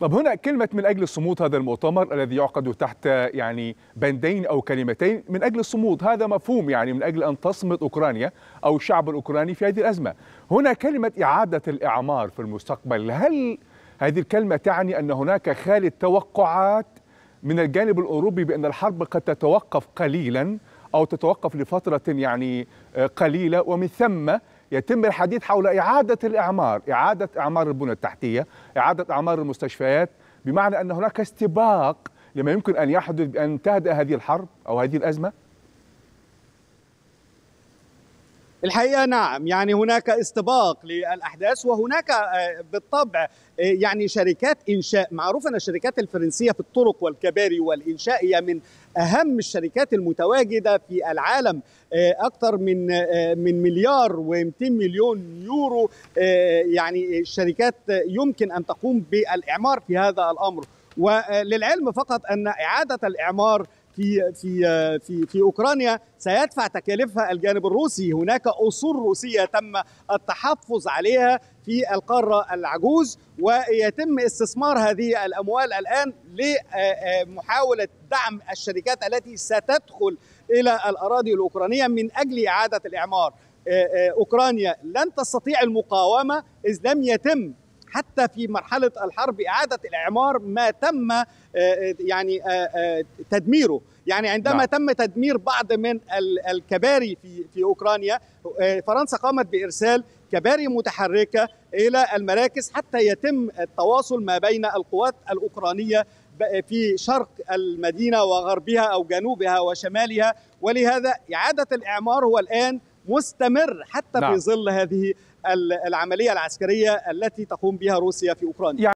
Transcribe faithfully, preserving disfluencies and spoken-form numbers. طب هنا كلمة من أجل الصمود، هذا المؤتمر الذي يعقد تحت يعني بندين أو كلمتين، من أجل الصمود، هذا مفهوم يعني من أجل أن تصمد أوكرانيا أو الشعب الأوكراني في هذه الأزمة. هنا كلمة إعادة الإعمار في المستقبل، هل هذه الكلمة تعني أن هناك خالد توقعات من الجانب الأوروبي بأن الحرب قد تتوقف قليلا أو تتوقف لفترة يعني قليلة، ومن ثم يتم الحديث حول إعادة الإعمار، إعادة إعمار البنى التحتية، إعادة إعمار المستشفيات، بمعنى أن هناك استباق لما يمكن أن يحدث بأن تهدأ هذه الحرب أو هذه الأزمة؟ الحقيقة نعم، يعني هناك استباق للأحداث، وهناك بالطبع يعني شركات إنشاء، معروف أن الشركات الفرنسية في الطرق والكباري والإنشاء هي من أهم الشركات المتواجدة في العالم، أكثر من من مليار ومئتين مليون يورو، يعني الشركات يمكن أن تقوم بالإعمار في هذا الأمر. وللعلم فقط أن إعادة الإعمار في في في في أوكرانيا سيدفع تكاليفها الجانب الروسي، هناك أصول روسية تم التحفظ عليها في القارة العجوز، ويتم استثمار هذه الأموال الآن لمحاولة دعم الشركات التي ستدخل إلى الأراضي الأوكرانية من أجل إعادة الإعمار. أوكرانيا لن تستطيع المقاومة إذ لم يتم حتى في مرحلة الحرب إعادة الإعمار ما تم يعني تدميره، يعني عندما تم تدمير بعض من الكباري في في أوكرانيا، فرنسا قامت بإرسال كباري متحركة إلى المراكز حتى يتم التواصل ما بين القوات الأوكرانية في شرق المدينة وغربها أو جنوبها وشمالها، ولهذا إعادة الإعمار هو الآن مستمر حتى في ظل هذه العملية العسكرية التي تقوم بها روسيا في أوكرانيا.